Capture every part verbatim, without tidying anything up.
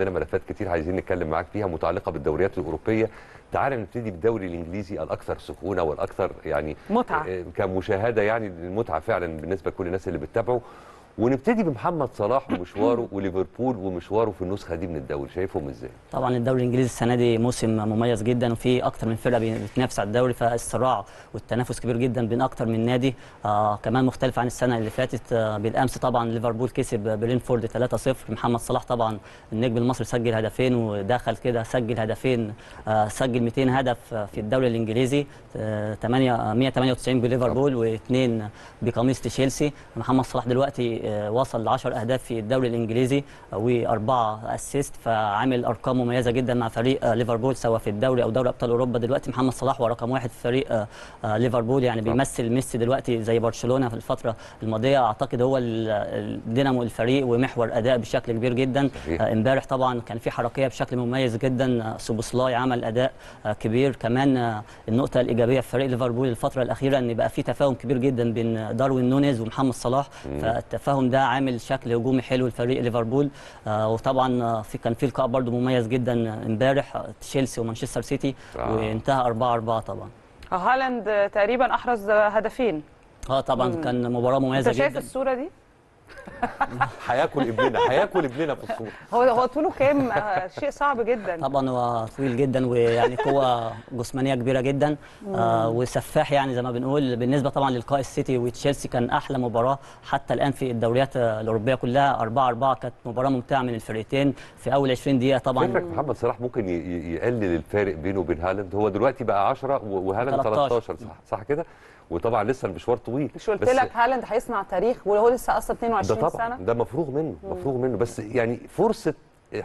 عندنا ملفات كتير عايزين نتكلم معاك فيها متعلقه بالدوريات الاوروبيه. تعال نبتدي بالدوري الانجليزي الاكثر سخونه والاكثر يعني متعه كمشاهده، يعني المتعه فعلا بالنسبه لكل الناس اللي بتتابعه، ونبتدي بمحمد صلاح ومشواره وليفربول ومشواره في النسخه دي من الدوري، شايفهم ازاي؟ طبعا الدوري الانجليزي السنه دي موسم مميز جدا، وفي اكتر من فرقه بتنافس على الدوري، فالصراع والتنافس كبير جدا بين اكتر من نادي، آه كمان مختلف عن السنه اللي فاتت. آه بالامس طبعا ليفربول كسب برينفورد ثلاثة صفر، محمد صلاح طبعا النجم المصري سجل هدفين ودخل كده سجل هدفين، آه سجل مئتين هدف في الدوري الانجليزي، آه مئة وثمانية وتسعين بليفربول واثنين بقميص تشيلسي. محمد صلاح دلوقتي وصل ل عشرة اهداف في الدوري الانجليزي واربعه اسيست، فعامل ارقام مميزه جدا مع فريق ليفربول سواء في الدوري او دوري ابطال اوروبا. دلوقتي محمد صلاح هو رقم واحد في فريق ليفربول، يعني بيمثل ميسي دلوقتي زي برشلونه في الفتره الماضيه، اعتقد هو الدينامو الفريق ومحور اداء بشكل كبير جدا. امبارح طبعا كان في حركيه بشكل مميز جدا، سوبوسلاي عمل اداء كبير. كمان النقطه الايجابيه في فريق ليفربول الفتره الاخيره ان بقى في تفاهم كبير جدا بين داروين نونيز ومحمد صلاح، فالتفاهم ده عامل شكل هجومي حلو لفريق ليفربول. آه وطبعا في كان في لقاء برده مميز جدا امبارح، تشيلسي ومانشستر سيتي آه. وانتهى أربعة أربعة طبعا. هالاند تقريبا احرز هدفين. اه طبعا مم. كان مباراه مميزه جدا. انت شايف الصوره دي؟ هياكل ابننا هياكل ابننا في الصوره. هو هو طوله كام؟ شيء صعب جدا طبعا، هو طويل جدا ويعني قوه جسمانيه كبيره جدا، آه وسفاح يعني زي ما بنقول. بالنسبه طبعا للقاء السيتي وتشيلسي كان احلى مباراه حتى الان في الدوريات الاوروبيه كلها، أربعة أربعة كانت مباراه ممتعه من الفرقتين في اول عشرين دقيقه. طبعا فكرك محمد صلاح ممكن يقلل الفارق بينه وبين هالاند، هو دلوقتي بقى عشرة وهالاند ثلاثة عشر صح صح كده، وطبعا لسه المشوار طويل. مش قلت لك هالاند هيصنع تاريخ وهو لسه اصلا اثنين وعشرين ده طبعا سنه؟ ده مفروغ منه مفروغ منه، بس يعني فرصه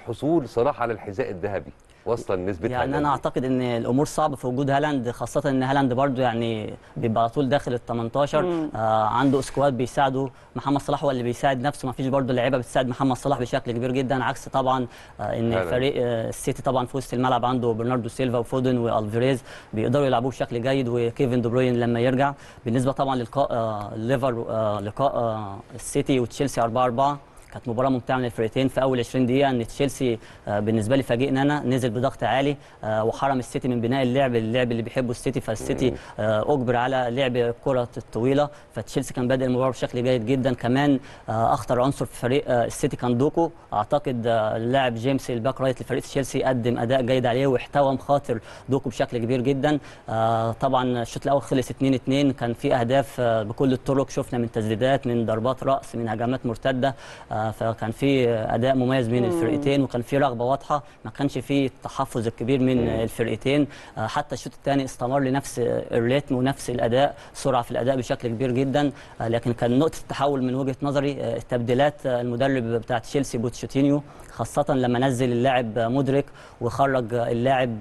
حصول صلاح على الحذاء الذهبي واصلا نسبتها يعني هالندي. انا اعتقد ان الامور صعبه في وجود هالاند، خاصه ان هالاند برده يعني بيبقى على طول داخل ال ثمانية عشر، آه عنده سكواد بيساعده. محمد صلاح هو اللي بيساعد نفسه، ما فيش برده لعيبه بتساعد محمد صلاح بشكل كبير جدا، عكس طبعا آه ان فريق آه السيتي طبعا في وسط الملعب عنده برناردو سيلفا وفودن والفيريز بيقدروا يلعبوه بشكل جيد، وكيفن دي بروين لما يرجع. بالنسبه طبعا للقاء آه ليفر آه لقاء آه السيتي وتشيلسي أربعة أربعة كانت مباراه ممتعه من الفرقتين في اول عشرين دقيقه، ان تشيلسي بالنسبه لي فاجئنا انا، نزل بضغط عالي وحرم السيتي من بناء اللعب اللعب اللي بيحبه السيتي، فالسيتي اجبر على لعب الكره الطويله، فتشيلسي كان بادئ المباراه بشكل جيد جدا. كمان اخطر عنصر في فريق السيتي كان دوكو، اعتقد اللاعب جيمس الباك رايت لفريق تشيلسي قدم اداء جيد عليه واحتوى مخاطر دوكو بشكل كبير جدا. طبعا الشوط الاول خلص اثنين اثنين، كان في اهداف بكل الطرق، شفنا من تسديدات من ضربات راس من هجمات مرتده، فكان في اداء مميز من الفرقتين وكان في رغبه واضحه، ما كانش في التحفظ الكبير من الفرقتين. حتى الشوط الثاني استمر لنفس الريتم ونفس الاداء، سرعه في الاداء بشكل كبير جدا، لكن كان نقطه التحول من وجهه نظري التبديلات المدرب بتاع تشيلسي بوتشيتينيو، خاصه لما نزل اللاعب مودريك وخرج اللاعب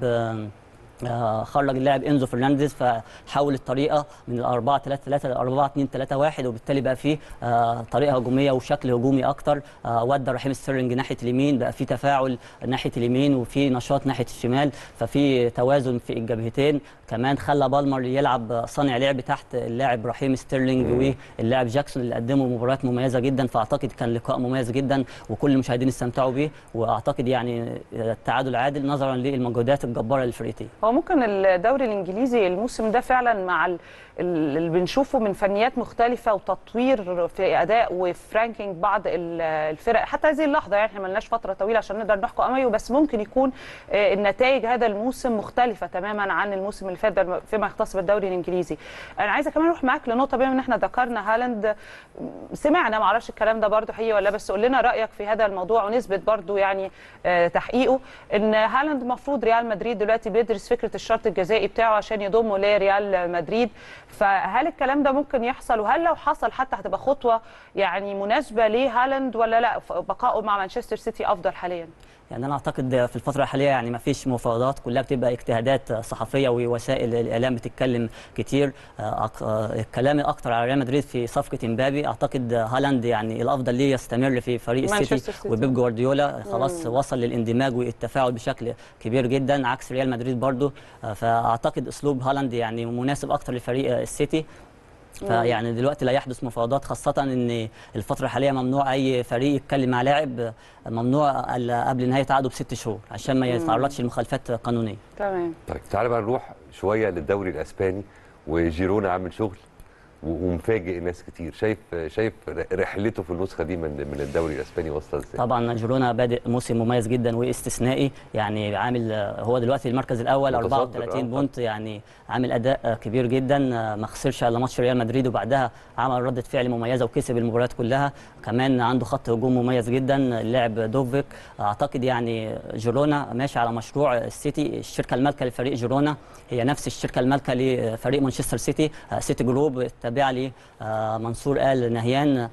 آه خرج اللاعب انزو فرنانديز، فحول الطريقه من أربعة ثلاثة ثلاثة ل أربعة اثنين ثلاثة واحد، وبالتالي بقى فيه آه طريقه هجوميه وشكل هجومي اكتر. آه ودى رحيم ستيرلينج ناحيه اليمين، بقى فيه تفاعل ناحيه اليمين وفي نشاط ناحيه الشمال، ففي توازن في الجبهتين. كمان خلى بالمر يلعب صانع لعب تحت اللاعب رحيم ستيرلينج واللاعب جاكسون اللي قدموا مباريات مميزه جدا، فاعتقد كان لقاء مميز جدا وكل المشاهدين استمتعوا بيه، واعتقد يعني التعادل عادل نظرا للمجهودات الجباره للفرقتين. ممكن الدوري الانجليزي الموسم ده فعلا مع اللي بنشوفه من فنيات مختلفه وتطوير في اداء وفي رانكينج بعض الفرق حتى هذه اللحظه، يعني احنا ما لناش فتره طويله عشان نقدر نحكم اميه، بس ممكن يكون النتائج هذا الموسم مختلفه تماما عن الموسم اللي فات فيما يختص بالدوري الانجليزي. انا عايزه كمان اروح معاك لنقطه، بما ان احنا ذكرنا هالاند، سمعنا ما اعرفش الكلام ده برده حقيقي ولا، بس قول لنا رايك في هذا الموضوع ونسبه برده يعني تحقيقه، ان هالاند المفروض ريال مدريد دلوقتي بيدرس فكره الشرط الجزائي بتاعه عشان يضمه لريال مدريد، فهل الكلام ده ممكن يحصل؟ وهل لو حصل حتى هتبقى خطوه يعني مناسبه لهالاند ولا لا بقائه مع مانشستر سيتي افضل حاليا؟ يعني انا اعتقد في الفتره الحاليه يعني ما فيش مفاوضات، كلها بتبقى اجتهادات صحفيه ووسائل الاعلام بتتكلم كتير. الكلام اكتر على ريال مدريد في صفقه امبابي، اعتقد هالاند يعني الافضل ليه يستمر في فريق السيتي وبيب جوارديولا، خلاص مم. وصل للاندماج والتفاعل بشكل كبير جدا عكس ريال مدريد برضه، فاعتقد اسلوب هالاند يعني مناسب اكتر لفريق السيتي. فيعني دلوقتي لا يحدث مفاوضات، خاصة ان الفترة الحالية ممنوع اي فريق يتكلم مع لاعب، ممنوع الا قبل نهاية عقده بست شهور عشان ما يتعرضش لمخالفات قانونية. تمام. طيب تعالى بقى نروح شوية للدوري الاسباني، وجيرونا عامل شغل ومفاجئ ناس كتير، شايف شايف رحلته في النسخه دي من من الدوري الاسباني واصله ازاي؟ طبعا جيرونا بادئ موسم مميز جدا واستثنائي، يعني عامل هو دلوقتي المركز الاول أربعة وثلاثين بونت، يعني عامل اداء كبير جدا، ما خسرش الا ماتش ريال مدريد وبعدها عمل رده فعل مميزه وكسب المباريات كلها، كمان عنده خط هجوم مميز جدا اللاعب دوفيك. اعتقد يعني جيرونا ماشي على مشروع السيتي، الشركه المالكه لفريق جيرونا هي نفس الشركه المالكه لفريق مانشستر سيتي، سيتي جروب تابع لي منصور آل نهيان.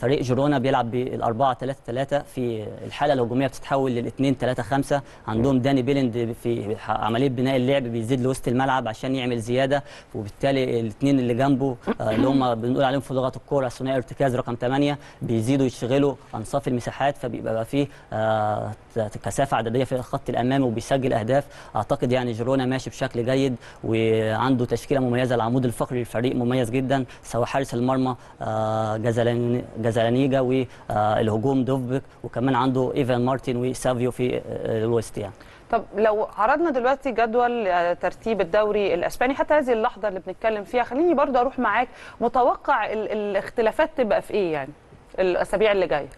فريق جيرونا بيلعب بالأربعة ثلاثة ثلاثة، في الحالة الهجومية بتتحول للاثنين ثلاثة خمسة، عندهم داني بيلند في عملية بناء اللعب بيزيد لوسط الملعب عشان يعمل زيادة، وبالتالي الاثنين اللي جنبه اللي هم بنقول عليهم في لغة الكورة ثنائي ارتكاز رقم ثمانية بيزيدوا يشغلوا أنصاف المساحات، فبيبقى فيه كثافة عددية في الخط الأمامي وبيسجل أهداف. أعتقد يعني جيرونا ماشي بشكل جيد وعنده تشكيلة مميزة، العمود الفقري للفريق مميز جدا، سواء حارس المرمى جزلانيجا والهجوم دوفبك، وكمان عنده ايفان مارتين وسافيو في الوسط. يعني طب لو عرضنا دلوقتي جدول ترتيب الدوري الاسباني حتى هذه اللحظه اللي بنتكلم فيها، خليني برضه اروح معاك، متوقع الاختلافات تبقى في ايه يعني الاسابيع اللي جايه؟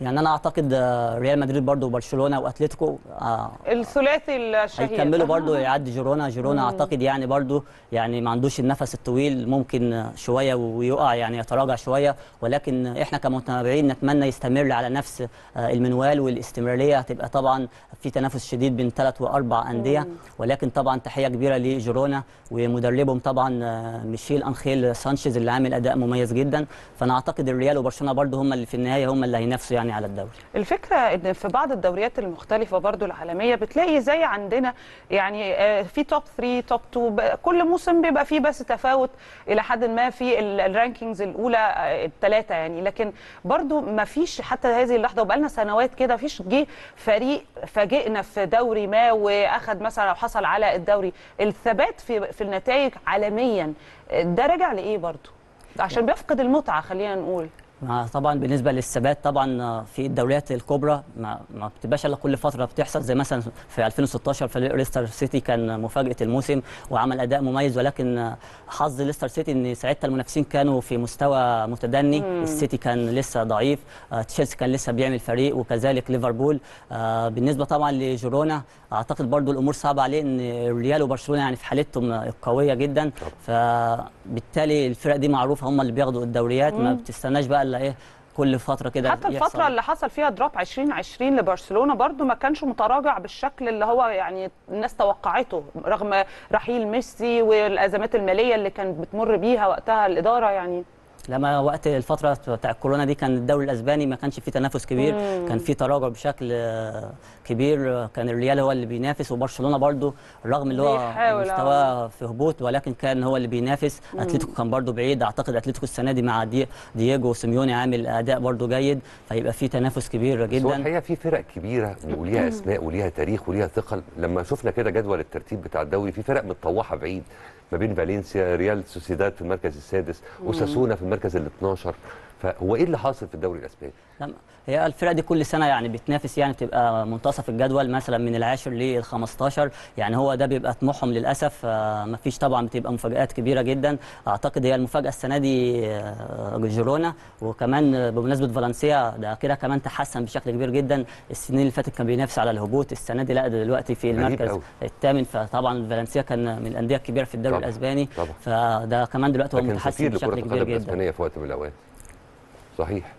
يعني انا اعتقد ريال مدريد برضه وبرشلونه واتلتيكو آه الثلاثي الشهير هيكملوا برضه، يعدي جيرونا. جيرونا اعتقد يعني برضه يعني ما عندوش النفس الطويل، ممكن شويه ويقع يعني يتراجع شويه، ولكن احنا كمتابعين نتمنى يستمر على نفس آه المنوال، والاستمراريه هتبقى طبعا في تنافس شديد بين ثلاث واربع انديه، ولكن طبعا تحيه كبيره لجيرونا ومدربهم طبعا آه ميشيل انخيل سانشيز اللي عامل اداء مميز جدا، فانا اعتقد الريال وبرشلونه برضه هم اللي في النهايه هم اللي هينافسوا يعني على الدوري. الفكره ان في بعض الدوريات المختلفه برضو العالميه بتلاقي زي عندنا يعني في توب ثلاثة توب اتنين، كل موسم بيبقى فيه بس تفاوت الى حد ما في الرانكينجز الاولى الثلاثه يعني، لكن برضو ما فيش حتى هذه اللحظه وبقالنا سنوات كده ما فيش جه فريق فاجئنا في دوري ما واخد مثلا او حصل على الدوري. الثبات في في النتائج عالميا ده راجع لايه برضو؟ عشان بيفقد المتعه خلينا نقول. طبعا بالنسبه للثبات طبعا في الدوريات الكبرى ما, ما بتبقاش الا كل فتره بتحصل، زي مثلا في ألفين وستاشر فريق ليستر سيتي كان مفاجاه الموسم وعمل اداء مميز، ولكن حظ ليستر سيتي ان ساعتها المنافسين كانوا في مستوى متدني، السيتي كان لسه ضعيف، تشيلسي كان لسه بيعمل فريق، وكذلك ليفربول. بالنسبه طبعا لجيرونا اعتقد برضو الامور صعبه عليه، ان الريال وبرشلونه يعني في حالتهم القويه جدا، فبالتالي الفرق دي معروفه هم اللي بياخدوا الدوريات، ما بتستناش بقى الا ايه كل فتره كده. حتى الفتره اللي حصل فيها دروب عشرين عشرين لبرشلونه برضو ما كانش متراجع بالشكل اللي هو يعني الناس توقعته، رغم رحيل ميسي والازمات الماليه اللي كانت بتمر بيها وقتها الاداره. يعني لما وقت الفتره بتاع الكورونا دي كان الدوري الاسباني ما كانش فيه تنافس كبير، مم. كان فيه تراجع بشكل كبير، كان الريال هو اللي بينافس وبرشلونه برده رغم اللي هو مستواه في هبوط ولكن كان هو اللي بينافس. اتلتيكو كان برده بعيد، اعتقد اتلتيكو السنه دي مع دي دييجو سيميوني عامل اداء برده جيد، فيبقى فيه تنافس كبير جدا. بس الحقيقه في فرق كبيره وليها اسماء وليها تاريخ وليها ثقل، لما شفنا كده جدول الترتيب بتاع الدوري في فرق متطوحه بعيد، ما بين فالنسيا ريال سوسيداد في المركز السادس، وساسونا في المركز ال اتناشر، فهو ايه اللي حاصل في الدوري الاسباني؟ هي الفرق دي كل سنه يعني بتنافس، يعني بتبقى منتصف الجدول مثلا من العاشر لل خمستاشر، يعني هو ده بيبقى طموحهم للاسف، ما فيش طبعا بتبقى مفاجآت كبيره جدا. اعتقد هي المفاجاه السنه دي جيرونا، وكمان بمناسبه فالنسيا ده كده كمان تحسن بشكل كبير جدا، السنين اللي فاتت كان بينافس على الهبوط، السنه دي لا دلوقتي في المركز الثامن، فطبعا فالنسيا كان من الانديه الكبيره في الدوري طبعًا الاسباني طبعًا. فده كمان دلوقتي هو متحسن بشكل كبير جدا في وقت من الاوقات. صحيح.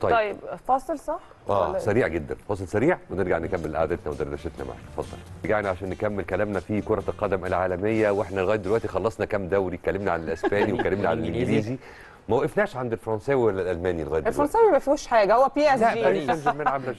طيب. طيب فاصل صح؟ اه سريع جدا، فاصل سريع ونرجع نكمل قعدتنا ودردشتنا معاك، اتفضل. رجعنا عشان نكمل كلامنا في كرة القدم العالمية، واحنا لغاية دلوقتي خلصنا كام دوري، اتكلمنا عن الاسباني واتكلمنا عن الانجليزي، ما وقفناش عند الفرنساوي ولا الالماني لغاية دلوقتي. الفرنساوي ما فيهوش حاجة، هو بي اس جي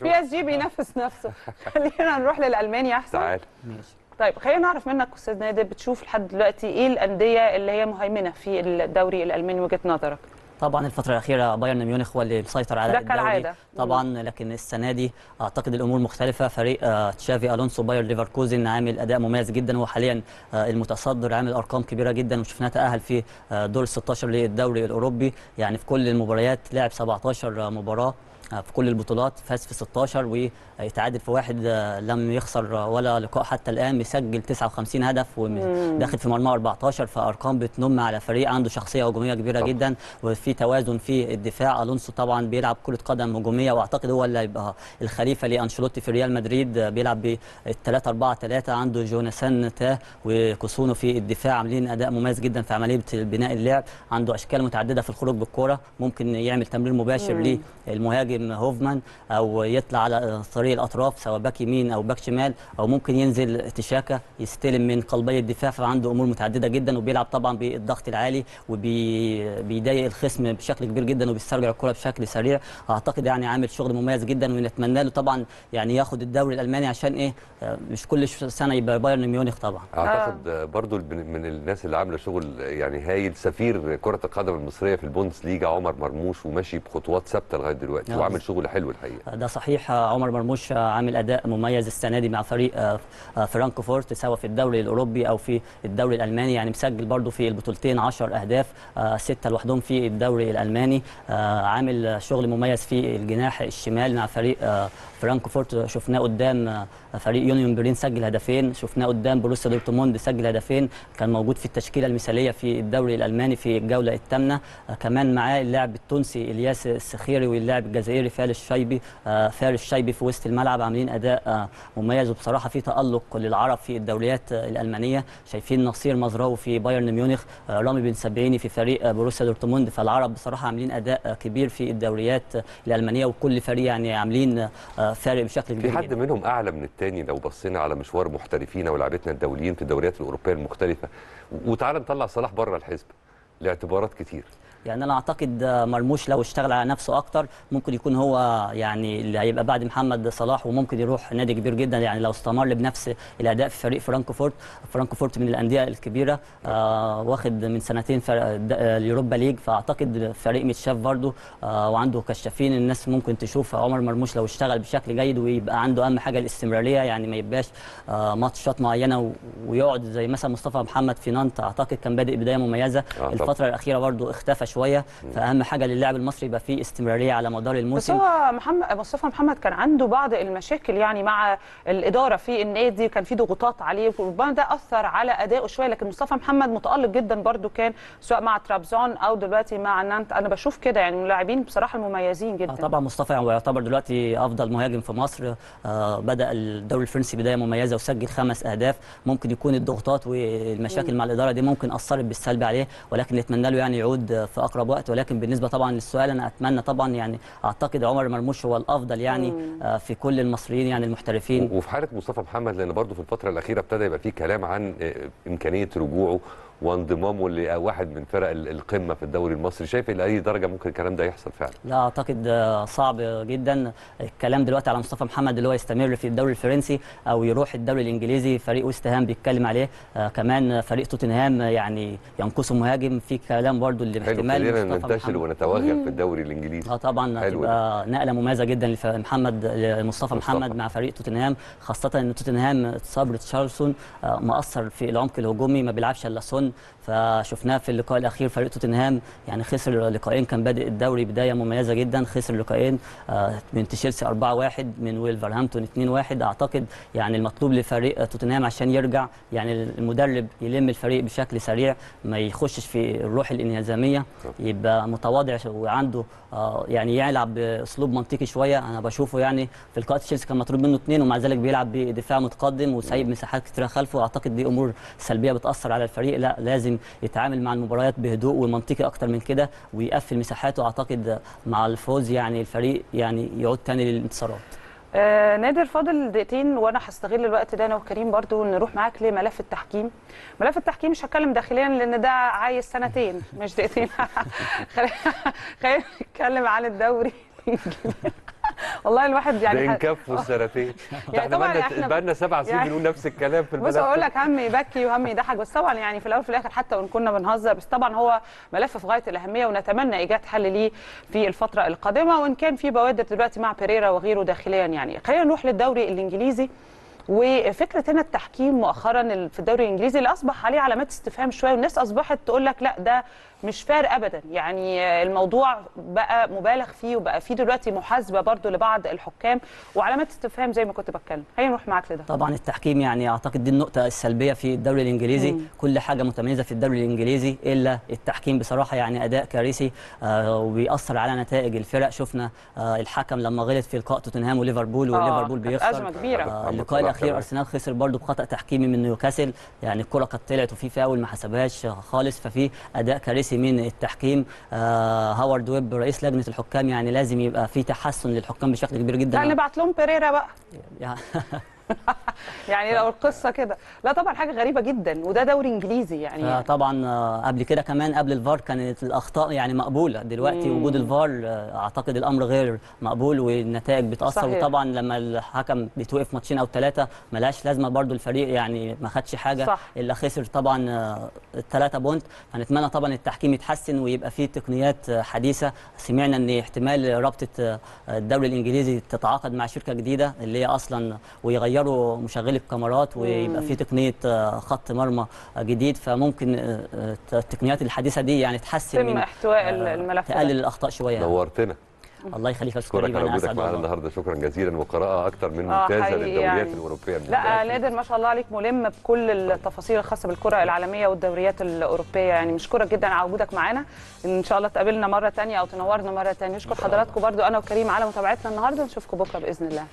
بي اس جي بينافس نفسه. خلينا نروح للالماني احسن. تعال ماشي. طيب خلينا نعرف منك استاذ نادر، بتشوف لحد دلوقتي ايه الاندية اللي هي مهيمنة في الدوري الالماني وجهة نظرك؟ طبعا الفتره الاخيره بايرن ميونخ هو اللي مسيطر على الدوري طبعا، لكن السنه دي اعتقد الامور مختلفه. فريق آه تشافي الونسو بايرن ليفركوزن عامل اداء مميز جدا، هو حاليا آه المتصدر، عامل ارقام كبيره جدا، وشفناه تاهل في آه دور ستاشر للدوري الاوروبي. يعني في كل المباريات لعب سبعتاشر مباراه في كل البطولات، فاز في ستاشر ويتعادل في واحد، لم يخسر ولا لقاء حتى الآن، مسجل تسعة وخمسين هدف وداخل في مرمى أربعتاشر. فأرقام بتنم على فريق عنده شخصية هجومية كبيرة طبعا. جدا، وفي توازن في الدفاع. ألونسو طبعا بيلعب كرة قدم هجومية، وأعتقد هو اللي هيبقى الخليفة لأنشيلوتي في ريال مدريد. بيلعب ب تلاتة أربعة تلاتة، عنده جوناثان تاه وكوسونو في الدفاع، عاملين أداء مميز جدا في عملية بناء اللعب. عنده أشكال متعددة في الخروج بالكرة، ممكن يعمل تمرير مباشر للمهاجم هوفمان، او يطلع على طريق الاطراف سواء باك يمين او باك شمال، او ممكن ينزل تشاكا يستلم من قلبي الدفاع. فعنده امور متعدده جدا، وبيلعب طبعا بالضغط العالي وبيضايق الخصم بشكل كبير جدا، وبيسترجع الكره بشكل سريع. اعتقد يعني عامل شغل مميز جدا، ونتمنى له طبعا يعني ياخد الدوري الالماني، عشان ايه مش كل سنه يبقى بايرن ميونخ طبعا. اعتقد آه. برضو من الناس اللي عامله شغل يعني هايل سفير كره القدم المصريه في البوندس ليجا عمر مرموش، وماشي بخطوات ثابته لغايه دلوقتي وعامل شغل حلو الحقيقه. ده صحيح، عمر مرموش عامل اداء مميز السنه دي مع فريق فرانكفورت، سواء في الدوري الاوروبي او في الدوري الالماني. يعني مسجل برضه في البطولتين عشر اهداف، سته لوحدهم في الدوري الالماني. عامل شغل مميز في الجناح الشمال مع فريق فرانكفورت، شفناه قدام فريق يونيون برين سجل هدفين، شفناه قدام بروسيا دورتموند سجل هدفين، كان موجود في التشكيله المثاليه في الدوري الالماني في الجوله الثامنه. كمان معاه اللاعب التونسي الياس الصخيري، واللاعب الجزائري فارس شايبي فارس شايبي في وسط الملعب، عاملين اداء مميز. وبصراحه في تالق للعرب في الدوريات الالمانيه، شايفين نصير مزراوي في بايرن ميونخ، رامي بن سبعيني في فريق بروسيا دورتموند. فالعرب بصراحه عاملين اداء كبير في الدوريات الالمانيه، وكل فريق يعني عاملين فارق بشكل كبير. في حد منهم اعلى من الثاني لو بصينا على مشوار محترفينا ولاعبتنا الدوليين في الدوريات الاوروبيه المختلفه. وتعالى نطلع صلاح بره الحزب لاعتبارات كتير. يعني انا اعتقد مرموش لو اشتغل على نفسه اكتر ممكن يكون هو يعني اللي هيبقى بعد محمد صلاح، وممكن يروح نادي كبير جدا. يعني لو استمر بنفس الاداء في فريق فرانكفورت فرانكفورت من الانديه الكبيره، آه واخد من سنتين اليوروبا ليج، فاعتقد فريق متشاف برضه آه وعنده كشافين. الناس ممكن تشوف عمر مرموش لو اشتغل بشكل جيد، ويبقى عنده اهم حاجه الاستمراريه، يعني ما يبقاش آه ماتشات معينه ويقعد زي مثلا مصطفى محمد في نانت. اعتقد كان بادئ بدايه مميزه، الفتره الاخيره برضه اختفى شويه. فاهم حاجه للاعب المصري يبقى فيه استمراريه على مدار الموسم. بس هو محمد مصطفى محمد كان عنده بعض المشاكل يعني مع الاداره في النادي، كان في ضغوطات عليه، وربما ده اثر على ادائه شويه. لكن مصطفى محمد متالق جدا برده، كان سواء مع ترابزون او دلوقتي مع نانت. انا بشوف كده يعني من اللاعبين بصراحه المميزين جدا. طبعا مصطفى يعني يعتبر دلوقتي افضل مهاجم في مصر. آه بدا الدوري الفرنسي بدايه مميزه وسجل خمس اهداف. ممكن يكون الضغوطات والمشاكل مم. مع الاداره دي ممكن اثرت بالسلب عليه، ولكن نتمنى له يعني يعود في اقرب وقت. ولكن بالنسبه طبعا للسؤال، انا اتمنى طبعا يعني اعتقد عمر مرموش هو الافضل يعني مم. في كل المصريين يعني المحترفين، وفي حاله مصطفى محمد، لان برضه في الفتره الاخيره ابتدى يبقى في كلام عن امكانيه رجوعه وانضمامه لواحد من فرق القمه في الدوري المصري. شايف الى اي درجه ممكن الكلام ده يحصل فعلا؟ لا اعتقد صعب جدا الكلام دلوقتي على مصطفى محمد اللي هو يستمر في الدوري الفرنسي او يروح الدوري الانجليزي. فريق ويست هام بيتكلم عليه، آه كمان فريق توتنهام يعني ينقصه مهاجم، في كلام برضه اللي احتمال خلينا ننتشل ونتوغل في الدوري الانجليزي. اه طبعا هتبقى نقله مميزه جدا لمحمد لمصطفى محمد مع فريق توتنهام، خاصه ان توتنهام اتصاب تشارلسون آه مأثر في العمق الهجومي، ما بيلعبش الا سون. فشفناه في اللقاء الاخير فريق توتنهام يعني خسر لقاءين، كان بادئ الدوري بدايه مميزه جدا، خسر لقاءين من تشيلسي أربعة واحد، من ولفرهامبتون اتنين واحد. اعتقد يعني المطلوب لفريق توتنهام عشان يرجع يعني المدرب يلم الفريق بشكل سريع، ما يخشش في الروح الانهزاميه، يبقى متواضع وعنده يعني يلعب باسلوب منطقي شويه. انا بشوفه يعني في لقاء تشيلسي كان مطلوب منه اثنين، ومع ذلك بيلعب بدفاع متقدم وسايب مساحات كتيره خلفه. اعتقد دي امور سلبيه بتاثر على الفريق، لا لازم يتعامل مع المباريات بهدوء ومنطقي اكتر من كده، ويقفل مساحاته. اعتقد مع الفوز يعني الفريق يعني يعود تاني للانتصارات. آه نادر، فاضل دقيقتين وانا هستغل الوقت ده انا وكريم برضو نروح معاك لملف التحكيم. ملف التحكيم مش هتكلم داخليا لان ده عايز سنتين مش دقيقتين. خلينا نتكلم عن الدوري الانجليزي. والله الواحد يعني ده كف والسراتين. يعني طبعا احنا بقى لنا سبع سنين بنقول نفس الكلام في البلد. بص اقول لك هم يبكي وهم يضحك، بس طبعا يعني في الاول وفي الاخر حتى وان كنا بنهزر، بس طبعا هو ملف في غايه الاهميه ونتمنى ايجاد حل ليه في الفتره القادمه، وان كان في بوادر دلوقتي مع بيريرا وغيره داخليا. يعني خلينا نروح للدوري الانجليزي، وفكره هنا التحكيم مؤخرا في الدوري الانجليزي اللي اصبح عليه علامات استفهام شويه، والناس اصبحت تقول لك لا ده مش فار ابدا. يعني الموضوع بقى مبالغ فيه، وبقى فيه دلوقتي محاسبه برضو لبعض الحكام وعلامات استفهام زي ما كنت بتكلم. خلينا نروح معاك لده. طبعا التحكيم يعني اعتقد دي النقطه السلبيه في الدوري الانجليزي. مم. كل حاجه متميزه في الدوري الانجليزي الا التحكيم بصراحه، يعني اداء كارثي آه وبيأثر على نتائج الفرق. شفنا آه الحكم لما غلط في لقاء توتنهام وليفربول وليفربول بيخسر ازمه كبيره. آه اللقاء الاخير ارسنال خسر برضو بخطأ تحكيمي من نيوكاسل، يعني الكره كانت طلعت وفي فاول ما حسبهاش خالص. ففي اداء كارثي من التحكيم. آه هاورد ويب رئيس لجنه الحكام يعني لازم يبقى في تحسن للحكام بشكل كبير جدا. لا نبعت لهم بيريرا بقى. يعني لو القصه كده. لا طبعا حاجه غريبه جدا، وده دوري انجليزي يعني. آه طبعا آه قبل كده كمان قبل الفار كانت الاخطاء يعني مقبوله، دلوقتي مم. وجود الفار آه اعتقد الامر غير مقبول والنتائج بتاثر صحيح. وطبعا لما الحكم بيتوقف ماتشين او ثلاثه ملهاش لازمه برده، الفريق يعني ما خدش حاجه صح. الا خسر طبعا آه ثلاثة بونت. فنتمنى طبعا التحكيم يتحسن ويبقى فيه تقنيات آه حديثه. سمعنا ان احتمال رابطه آه الدوري الانجليزي تتعاقد مع شركه جديده اللي هي اصلا ويغير مشغل الكاميرات ويبقى في تقنيه خط مرمى جديد، فممكن التقنيات الحديثه دي يعني تحسن من احتواء الملف، تقلل الاخطاء شويه. نورتنا الله يخليك يا شكرا انا اسعد معانا النهارده. شكرا جزيلا، وقراءه اكثر من ممتازه للدوريات يعني الاوروبيه. لا نادر ما شاء الله عليك، ملم بكل التفاصيل الخاصه بالكره العالميه والدوريات الاوروبيه. يعني مشكورك جدا على وجودك معانا، ان شاء الله تقابلنا مره ثانيه او تنورنا مره ثانيه. نشكر حضراتكم برده انا وكريم على متابعتنا النهارده، نشوفكم بكره باذن الله.